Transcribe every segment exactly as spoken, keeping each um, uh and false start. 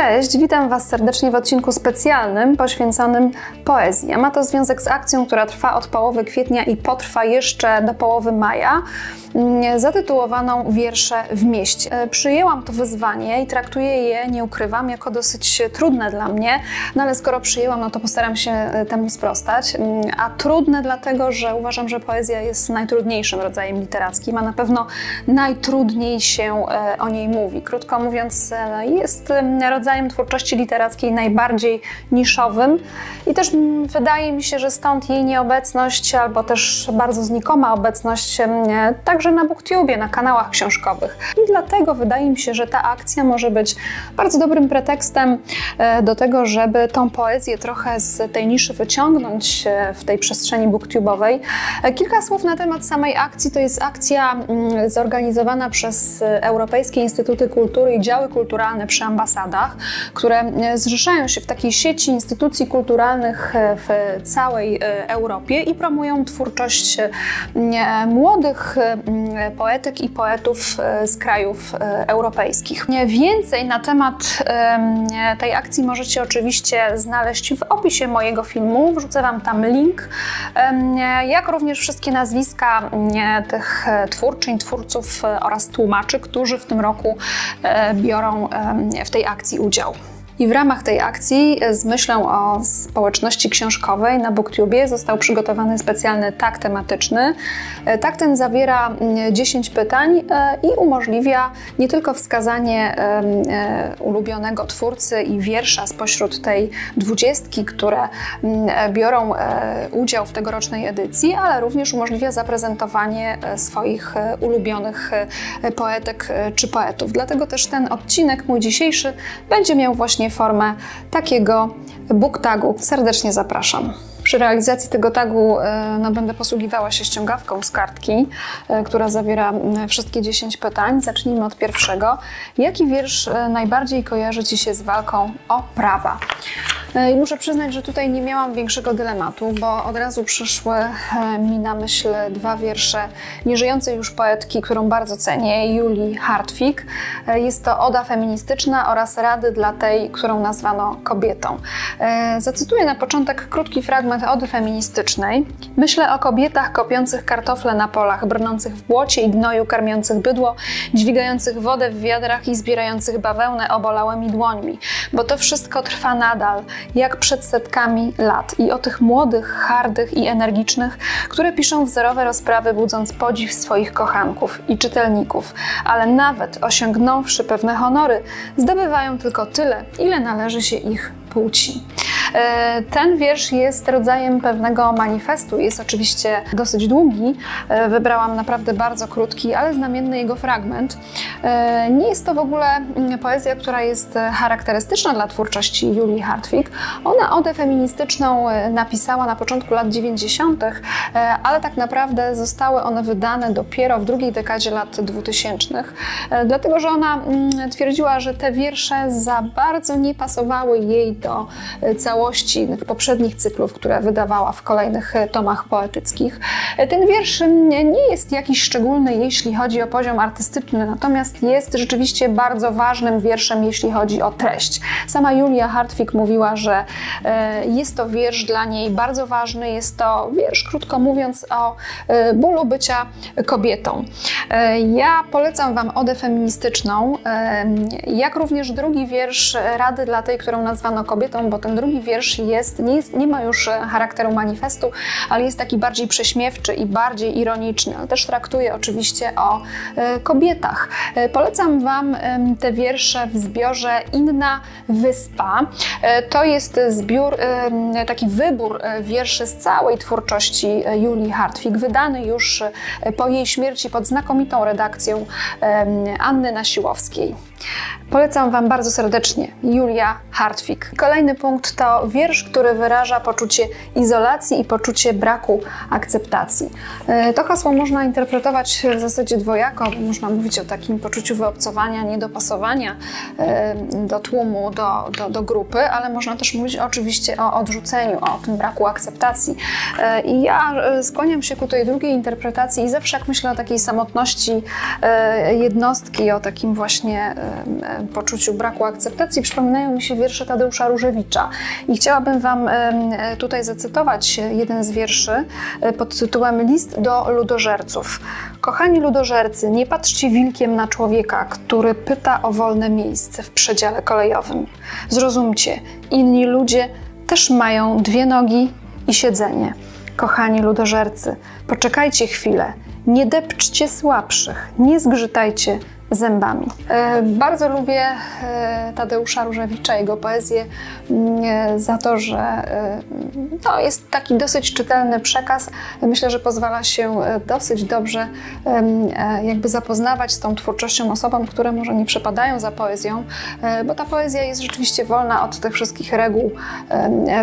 Cześć, witam Was serdecznie w odcinku specjalnym poświęconym poezji. Ma to związek z akcją, która trwa od połowy kwietnia i potrwa jeszcze do połowy maja, zatytułowaną Wiersze w mieście. Przyjęłam to wyzwanie i traktuję je, nie ukrywam, jako dosyć trudne dla mnie, no ale skoro przyjęłam, no to postaram się temu sprostać. A trudne dlatego, że uważam, że poezja jest najtrudniejszym rodzajem literackim, a na pewno najtrudniej się o niej mówi. Krótko mówiąc, jest rodzajem twórczości literackiej najbardziej niszowym i też wydaje mi się, że stąd jej nieobecność albo też bardzo znikoma obecność także na BookTubie, na kanałach książkowych. I dlatego wydaje mi się, że ta akcja może być bardzo dobrym pretekstem do tego, żeby tą poezję trochę z tej niszy wyciągnąć w tej przestrzeni booktube'owej. Kilka słów na temat samej akcji. To jest akcja zorganizowana przez Europejskie Instytuty Kultury i działy kulturalne przy ambasadach, które zrzeszają się w takiej sieci instytucji kulturalnych w całej Europie i promują twórczość młodych poetek i poetów z krajów europejskich. Więcej na temat tej akcji możecie oczywiście znaleźć w opisie mojego filmu. Wrzucę Wam tam link, jak również wszystkie nazwiska tych twórczyń, twórców oraz tłumaczy, którzy w tym roku biorą w tej akcji udział. I w ramach tej akcji z myślą o społeczności książkowej na BookTubie został przygotowany specjalny tag tematyczny. Tag ten zawiera dziesięć pytań i umożliwia nie tylko wskazanie ulubionego twórcy i wiersza spośród tej dwudziestki, które biorą udział w tegorocznej edycji, ale również umożliwia zaprezentowanie swoich ulubionych poetek czy poetów. Dlatego też ten odcinek, mój dzisiejszy, będzie miał właśnie formę takiego booktagu. Serdecznie zapraszam. Przy realizacji tego tagu no, będę posługiwała się ściągawką z kartki, która zawiera wszystkie dziesięć pytań. Zacznijmy od pierwszego. Jaki wiersz najbardziej kojarzy Ci się z walką o prawa? I muszę przyznać, że tutaj nie miałam większego dylematu, bo od razu przyszły mi na myśl dwa wiersze nieżyjącej już poetki, którą bardzo cenię, Julii Hartwig. Jest to oda feministyczna oraz rady dla tej, którą nazwano kobietą. Zacytuję na początek krótki fragment ody feministycznej. Myślę o kobietach kopiących kartofle na polach, brnących w błocie i gnoju, karmiących bydło, dźwigających wodę w wiadrach i zbierających bawełnę obolałymi dłońmi, bo to wszystko trwa nadal, jak przed setkami lat, i o tych młodych, hardych i energicznych, które piszą wzorowe rozprawy, budząc podziw swoich kochanków i czytelników, ale nawet osiągnąwszy pewne honory, zdobywają tylko tyle, ile należy się ich płci. Ten wiersz jest rodzajem pewnego manifestu, jest oczywiście dosyć długi, wybrałam naprawdę bardzo krótki, ale znamienny jego fragment. Nie jest to w ogóle poezja, która jest charakterystyczna dla twórczości Julii Hartwig. Ona odę feministyczną napisała na początku lat dziewięćdziesiątych, ale tak naprawdę zostały one wydane dopiero w drugiej dekadzie lat dwutysięcznych, dlatego że ona twierdziła, że te wiersze za bardzo nie pasowały jej do całego poprzednich cyklów, które wydawała w kolejnych tomach poetyckich. Ten wiersz nie jest jakiś szczególny, jeśli chodzi o poziom artystyczny, natomiast jest rzeczywiście bardzo ważnym wierszem, jeśli chodzi o treść. Sama Julia Hartwig mówiła, że jest to wiersz dla niej bardzo ważny, jest to wiersz, krótko mówiąc, o bólu bycia kobietą. Ja polecam Wam odę feministyczną, jak również drugi wiersz, rady dla tej, którą nazwano kobietą, bo ten drugi wiersz jest nie, jest, nie ma już charakteru manifestu, ale jest taki bardziej prześmiewczy i bardziej ironiczny, ale też traktuje oczywiście o e, kobietach. E, polecam Wam e, te wiersze w zbiorze Inna Wyspa. E, to jest zbiór, e, taki wybór wierszy z całej twórczości Julii Hartwig, wydany już po jej śmierci pod znakomitą redakcją e, Anny Nasiłowskiej. Polecam Wam bardzo serdecznie Julia Hartwig. Kolejny punkt to wiersz, który wyraża poczucie izolacji i poczucie braku akceptacji. To hasło można interpretować w zasadzie dwojako, bo można mówić o takim poczuciu wyobcowania, niedopasowania do tłumu, do, do, do grupy, ale można też mówić oczywiście o odrzuceniu, o tym braku akceptacji. I ja skłaniam się ku tej drugiej interpretacji i zawsze jak myślę o takiej samotności jednostki, o takim właśnie poczuciu braku akceptacji przypominają mi się wiersze Tadeusza Różewicza. I chciałabym Wam tutaj zacytować jeden z wierszy pod tytułem List do ludożerców. Kochani ludożercy, nie patrzcie wilkiem na człowieka, który pyta o wolne miejsce w przedziale kolejowym. Zrozumcie, inni ludzie też mają dwie nogi i siedzenie. Kochani ludożercy, poczekajcie chwilę, nie depczcie słabszych, nie zgrzytajcie zębami. Bardzo lubię Tadeusza Różewicza, jego poezję za to, że no, jest taki dosyć czytelny przekaz. Myślę, że pozwala się dosyć dobrze jakby zapoznawać z tą twórczością osobom, które może nie przepadają za poezją, bo ta poezja jest rzeczywiście wolna od tych wszystkich reguł,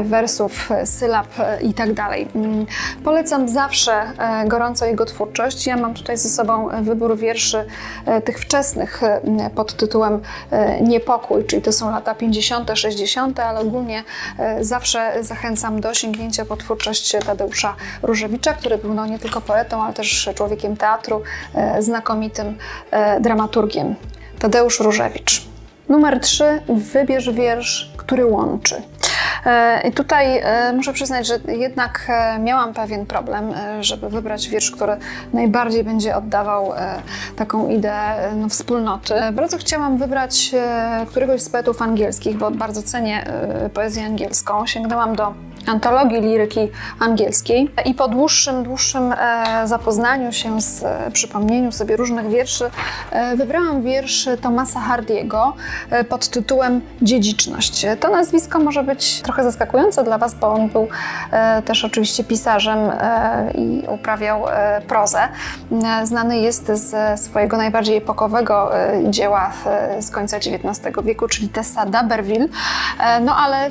wersów, sylab i tak dalej. Polecam zawsze gorąco jego twórczość. Ja mam tutaj ze sobą wybór wierszy tych wczesnych pod tytułem Niepokój, czyli to są lata pięćdziesiąte, sześćdziesiąte, ale ogólnie zawsze zachęcam do sięgnięcia po twórczość Tadeusza Różewicza, który był no nie tylko poetą, ale też człowiekiem teatru, znakomitym dramaturgiem. Tadeusz Różewicz. Numer trzy. Wybierz wiersz, który łączy. I tutaj muszę przyznać, że jednak miałam pewien problem, żeby wybrać wiersz, który najbardziej będzie oddawał taką ideę no, wspólnoty. Bardzo chciałam wybrać któregoś z poetów angielskich, bo bardzo cenię poezję angielską. Sięgnęłam do antologii liryki angielskiej i po dłuższym, dłuższym zapoznaniu się z przypomnieniu sobie różnych wierszy wybrałam wiersz Thomasa Hardiego pod tytułem Dziedziczność. To nazwisko może być trochę zaskakujące dla Was, bo on był też oczywiście pisarzem i uprawiał prozę. Znany jest ze swojego najbardziej epokowego dzieła z końca dziewiętnastego wieku, czyli Tessa d'Aberville, no ale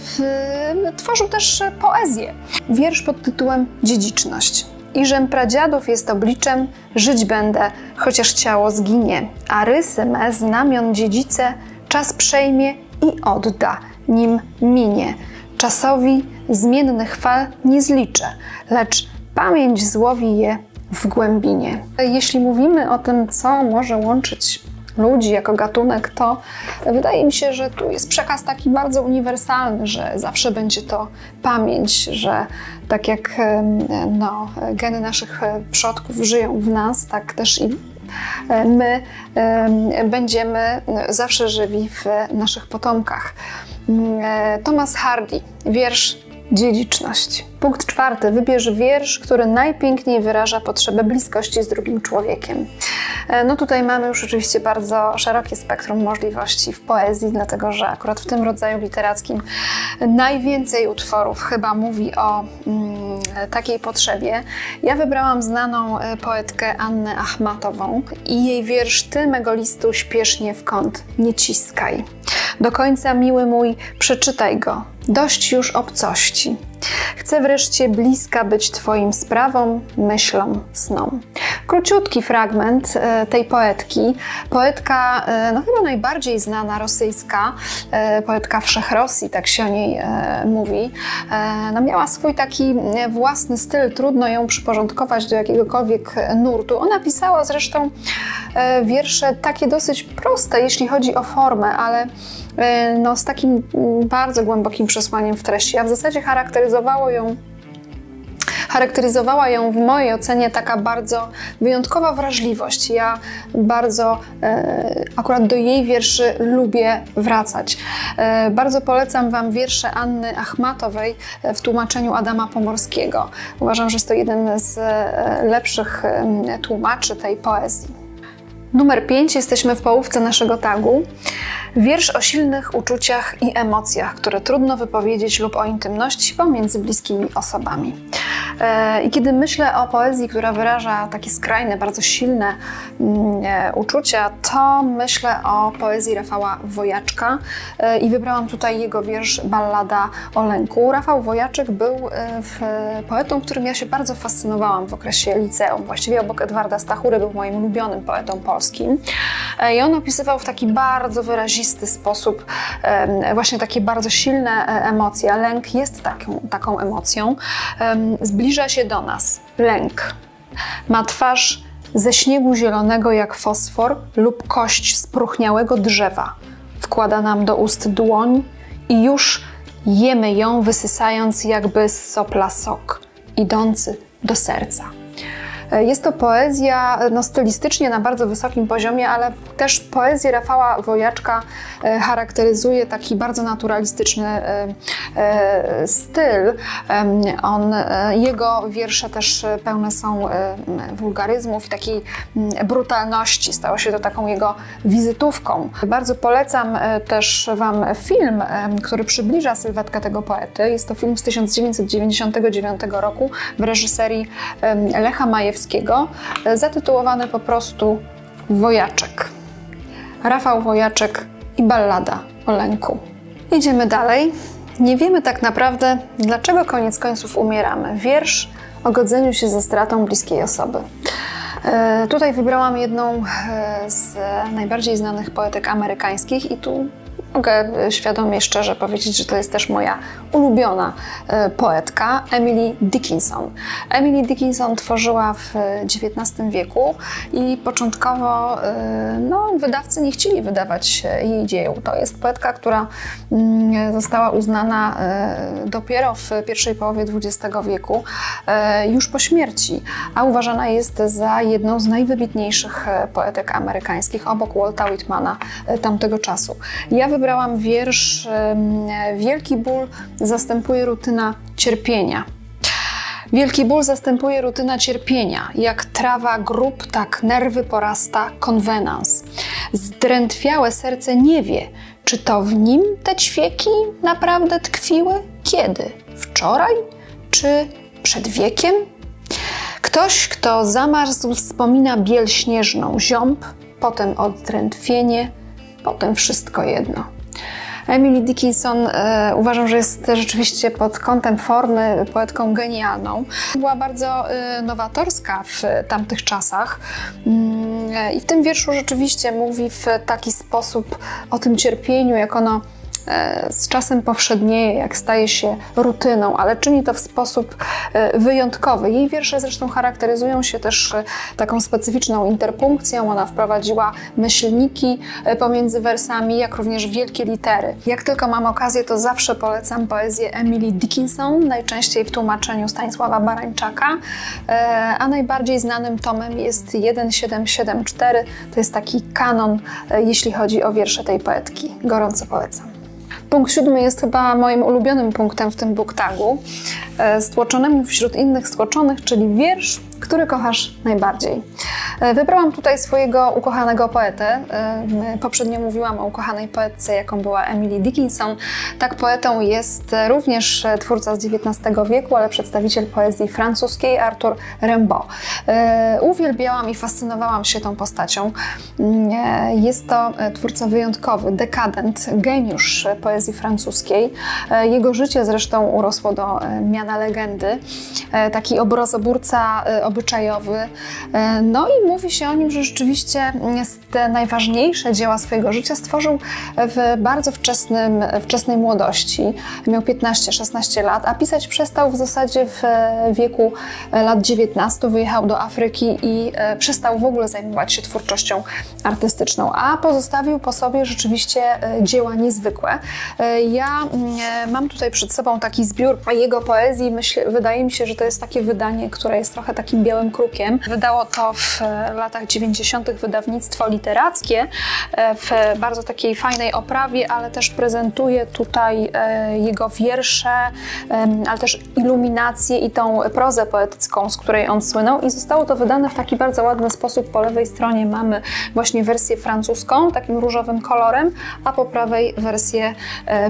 tworzył też poezję. Wiersz pod tytułem Dziedziczność. Iżem pradziadów jest obliczem, żyć będę, chociaż ciało zginie, a rysy me znamion dziedzice czas przejmie i odda, nim minie. Czasowi zmiennych fal nie zliczę, lecz pamięć złowi je w głębinie. Jeśli mówimy o tym, co może łączyć ludzi jako gatunek, to wydaje mi się, że tu jest przekaz taki bardzo uniwersalny, że zawsze będzie to pamięć, że tak jak no, geny naszych przodków żyją w nas, tak też i my będziemy zawsze żywi w naszych potomkach. Thomas Hardy, wiersz Dziedziczność. Punkt czwarty. Wybierz wiersz, który najpiękniej wyraża potrzebę bliskości z drugim człowiekiem. No tutaj mamy już oczywiście bardzo szerokie spektrum możliwości w poezji, dlatego że akurat w tym rodzaju literackim najwięcej utworów chyba mówi o mm, takiej potrzebie. Ja wybrałam znaną poetkę Annę Achmatową i jej wiersz Ty mego listu śpiesznie w kąt nie ciskaj. Do końca, miły mój, przeczytaj go. Dość już obcości. Chcę wreszcie bliska być Twoim sprawom, myślom, snom. Króciutki fragment tej poetki. Poetka no, chyba najbardziej znana rosyjska, poetka Wszechrosji, tak się o niej mówi. No, miała swój taki własny styl, trudno ją przyporządkować do jakiegokolwiek nurtu. Ona pisała zresztą wiersze takie dosyć proste, jeśli chodzi o formę, ale no, z takim bardzo głębokim przesłaniem w treści, a w zasadzie charakteryzowało ją Charakteryzowała ją w mojej ocenie taka bardzo wyjątkowa wrażliwość. Ja bardzo e, akurat do jej wierszy lubię wracać. E, bardzo polecam Wam wiersze Anny Achmatowej w tłumaczeniu Adama Pomorskiego. Uważam, że jest to jeden z lepszych tłumaczy tej poezji. Numer pięć. Jesteśmy w połówce naszego tagu. Wiersz o silnych uczuciach i emocjach, które trudno wypowiedzieć, lub o intymności pomiędzy bliskimi osobami. I kiedy myślę o poezji, która wyraża takie skrajne, bardzo silne uczucia, to myślę o poezji Rafała Wojaczka i wybrałam tutaj jego wiersz Ballada o lęku. Rafał Wojaczek był poetą, którym ja się bardzo fascynowałam w okresie liceum. Właściwie obok Edwarda Stachury był moim ulubionym poetą polskim. I on opisywał w taki bardzo wyrazisty sposób właśnie takie bardzo silne emocje. Lęk jest taką, taką emocją. Zbliża się do nas. Lęk. Ma twarz ze śniegu zielonego jak fosfor lub kość spróchniałego drzewa. Wkłada nam do ust dłoń i już jemy ją, wysysając jakby z sopla sok, idący do serca. Jest to poezja no, stylistycznie na bardzo wysokim poziomie, ale też poezję Rafała Wojaczka charakteryzuje taki bardzo naturalistyczny styl. On, jego wiersze też pełne są wulgaryzmów, takiej brutalności. Stało się to taką jego wizytówką. Bardzo polecam też Wam film, który przybliża sylwetkę tego poety. Jest to film z tysiąc dziewięćset dziewięćdziesiątego dziewiątego roku w reżyserii Lecha Majewskiego, zatytułowany po prostu Wojaczek. Rafał Wojaczek i ballada o lęku. Idziemy dalej. Nie wiemy tak naprawdę, dlaczego koniec końców umieramy. Wiersz o godzeniu się ze stratą bliskiej osoby. E, tutaj wybrałam jedną z najbardziej znanych poetek amerykańskich i tu mogę świadomie, szczerze powiedzieć, że to jest też moja ulubiona poetka, Emily Dickinson. Emily Dickinson tworzyła w dziewiętnastym wieku i początkowo no, wydawcy nie chcieli wydawać jej dzieł. To jest poetka, która została uznana dopiero w pierwszej połowie dwudziestego wieku, już po śmierci, a uważana jest za jedną z najwybitniejszych poetek amerykańskich, obok Walta Whitmana tamtego czasu. Ja wybrałam wiersz Wielki ból zastępuje rutyna cierpienia. Wielki ból zastępuje rutyna cierpienia. Jak trawa grób, tak nerwy porasta konwenans. Zdrętwiałe serce nie wie, czy to w nim te ćwieki naprawdę tkwiły? Kiedy? Wczoraj? Czy przed wiekiem? Ktoś, kto zamarzł, wspomina biel śnieżną, ziąb, potem odrętwienie, potem wszystko jedno. Emily Dickinson e, uważam, że jest rzeczywiście pod kątem formy poetką genialną. Była bardzo e, nowatorska w tamtych czasach e, i w tym wierszu rzeczywiście mówi w taki sposób o tym cierpieniu, jak ono e, z czasem powszednieje, jak staje się rutyną, ale czyni to w sposób e, wyjątkowy. Jej wiersze zresztą charakteryzują się też e, taką specyficzną interpunkcją. Ona wprowadziła myślniki e, pomiędzy wersami, jak również wielkie litery. Jak tylko mam okazję, to zawsze polecam poezję Emily Dickinson, najczęściej w tłumaczeniu Stanisława Barańczaka, e, a najbardziej znanym tomem jest tysiąc siedemset siedemdziesiąty czwarty. To jest taki kanon, e, jeśli chodzi o wiersze tej poetki. Gorąco polecam. Punkt siódmy jest chyba moim ulubionym punktem w tym booktagu. Stłoczonym wśród innych stłoczonych, czyli wiersz, który kochasz najbardziej. Wybrałam tutaj swojego ukochanego poetę. Poprzednio mówiłam o ukochanej poetce, jaką była Emily Dickinson. Tak, poetą jest również twórca z dziewiętnastego wieku, ale przedstawiciel poezji francuskiej, Arthur Rimbaud. Uwielbiałam i fascynowałam się tą postacią. Jest to twórca wyjątkowy, dekadent, geniusz poezji francuskiej. Jego życie zresztą urosło do miana legendy. Taki obrazoburca obyczajowy. No i mówi się o nim, że rzeczywiście te najważniejsze dzieła swojego życia stworzył w bardzo wczesnym, wczesnej młodości. Miał piętnaście szesnaście lat, a pisać przestał w zasadzie w wieku lat dziewiętnastu. Wyjechał do Afryki i przestał w ogóle zajmować się twórczością artystyczną, a pozostawił po sobie rzeczywiście dzieła niezwykłe. Ja mam tutaj przed sobą taki zbiór jego poezji. Myślę, wydaje mi się, że to jest takie wydanie, które jest trochę takim białym krukiem. Wydało to w latach dziewięćdziesiątych wydawnictwo literackie w bardzo takiej fajnej oprawie, ale też prezentuje tutaj jego wiersze, ale też iluminację i tą prozę poetycką, z której on słynął, i zostało to wydane w taki bardzo ładny sposób. Po lewej stronie mamy właśnie wersję francuską, takim różowym kolorem, a po prawej wersję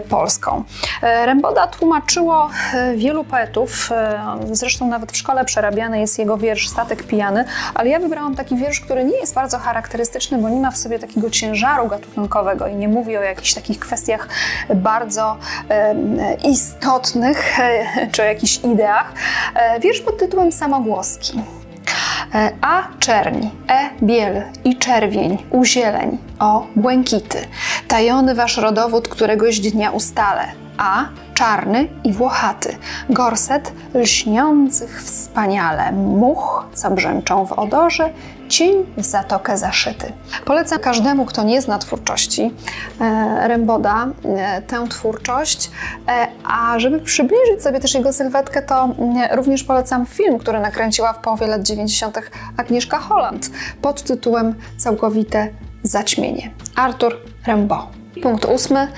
polską. Rimbauda tłumaczyło wielu poetów, zresztą nawet w szkole przerabiany jest jego wiersz Statek pijany, ale ja wybrałam taki wiersz, który nie jest bardzo charakterystyczny, bo nie ma w sobie takiego ciężaru gatunkowego i nie mówi o jakichś takich kwestiach bardzo e, istotnych e, czy o jakichś ideach. E, wiersz pod tytułem Samogłoski. E, a czerń, e biel i czerwień, u zieleń, o błękity. Tajony wasz rodowód któregoś dnia ustalę. a czarny i włochaty, gorset lśniących wspaniale much, co brzęczą w odorze, cień w zatokę zaszyty. Polecam każdemu, kto nie zna twórczości e, Rimbauda, e, tę twórczość, e, a żeby przybliżyć sobie też jego sylwetkę, to e, również polecam film, który nakręciła w połowie lat dziewięćdziesiątych Agnieszka Holland pod tytułem Całkowite zaćmienie. Arthur Rimbaud. Punkt ósmy.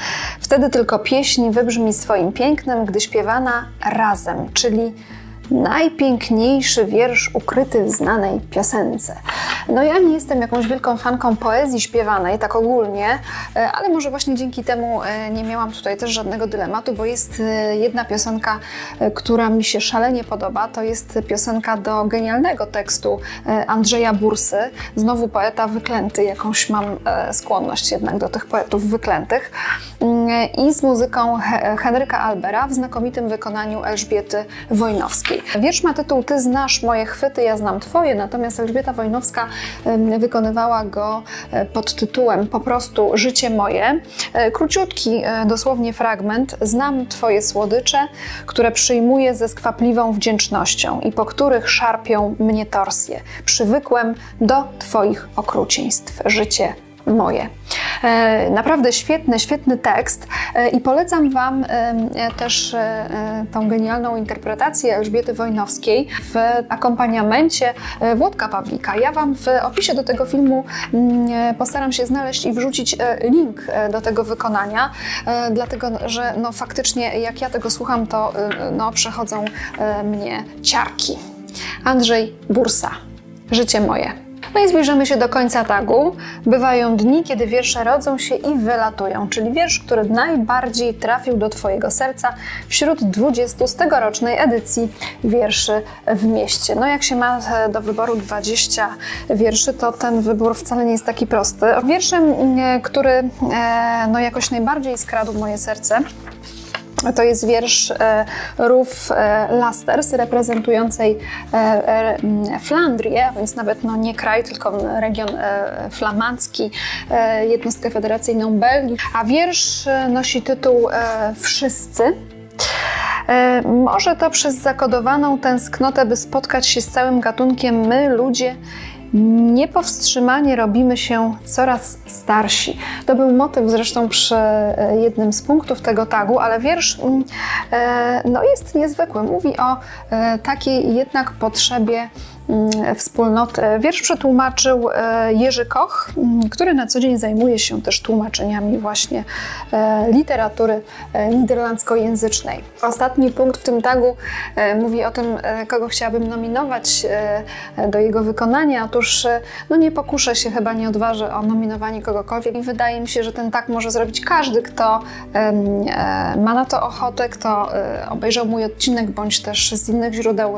Wtedy tylko pieśń wybrzmi swoim pięknem, gdy śpiewana razem, czyli najpiękniejszy wiersz ukryty w znanej piosence. No ja nie jestem jakąś wielką fanką poezji śpiewanej, tak ogólnie, ale może właśnie dzięki temu nie miałam tutaj też żadnego dylematu, bo jest jedna piosenka, która mi się szalenie podoba. To jest piosenka do genialnego tekstu Andrzeja Bursy. Znowu poeta wyklęty, jakąś mam skłonność jednak do tych poetów wyklętych. I z muzyką Henryka Albera w znakomitym wykonaniu Elżbiety Wojnowskiej. Wiersz ma tytuł Ty znasz moje chwyty, ja znam twoje, natomiast Elżbieta Wojnowska wykonywała go pod tytułem po prostu Życie moje. Króciutki dosłownie fragment. Znam twoje słodycze, które przyjmuję ze skwapliwą wdzięcznością i po których szarpią mnie torsje. Przywykłem do twoich okrucieństw. Życie moje. Naprawdę świetny, świetny tekst i polecam Wam też tą genialną interpretację Elżbiety Wojnowskiej w akompaniamencie Włodka Pawlika. Ja Wam w opisie do tego filmu postaram się znaleźć i wrzucić link do tego wykonania, dlatego że no faktycznie jak ja tego słucham, to no przechodzą mnie ciarki. Andrzej Bursa. Życie moje. No i zbliżamy się do końca tagu. Bywają dni, kiedy wiersze rodzą się i wylatują, czyli wiersz, który najbardziej trafił do Twojego serca wśród dwudziestu z tegorocznej edycji Wierszy w mieście. No jak się ma do wyboru dwadzieścia wierszy, to ten wybór wcale nie jest taki prosty. Wierszem, który no, jakoś najbardziej skradł moje serce, to jest wiersz Ruth Lasters, reprezentującej Flandrię, a więc nawet no nie kraj, tylko region flamandzki, jednostkę federacyjną Belgii. A wiersz nosi tytuł Wszyscy. Może to przez zakodowaną tęsknotę, by spotkać się z całym gatunkiem, my, ludzie, niepowstrzymanie robimy się coraz starsi. To był motyw zresztą przy jednym z punktów tego tagu, ale wiersz no, jest niezwykły. Mówi o takiej jednak potrzebie wspólnoty. Wiersz przetłumaczył Jerzy Koch, który na co dzień zajmuje się też tłumaczeniami właśnie literatury niderlandzkojęzycznej. Ostatni punkt w tym tagu mówi o tym, kogo chciałabym nominować do jego wykonania. Otóż no nie pokuszę się, chyba nie odważę o nominowanie kogokolwiek i wydaje mi się, że ten tag może zrobić każdy, kto ma na to ochotę, kto obejrzał mój odcinek, bądź też z innych źródeł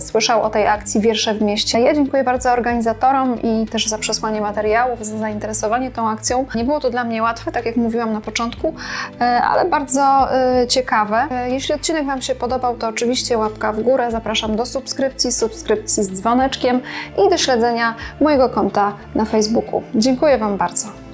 słyszał o tej akcji Wiersze w mieście. Ja dziękuję bardzo organizatorom i też za przesłanie materiałów, za zainteresowanie tą akcją. Nie było to dla mnie łatwe, tak jak mówiłam na początku, ale bardzo ciekawe. Jeśli odcinek Wam się podobał, to oczywiście łapka w górę. Zapraszam do subskrypcji, subskrypcji z dzwoneczkiem i do śledzenia mojego konta na Facebooku. Dziękuję Wam bardzo.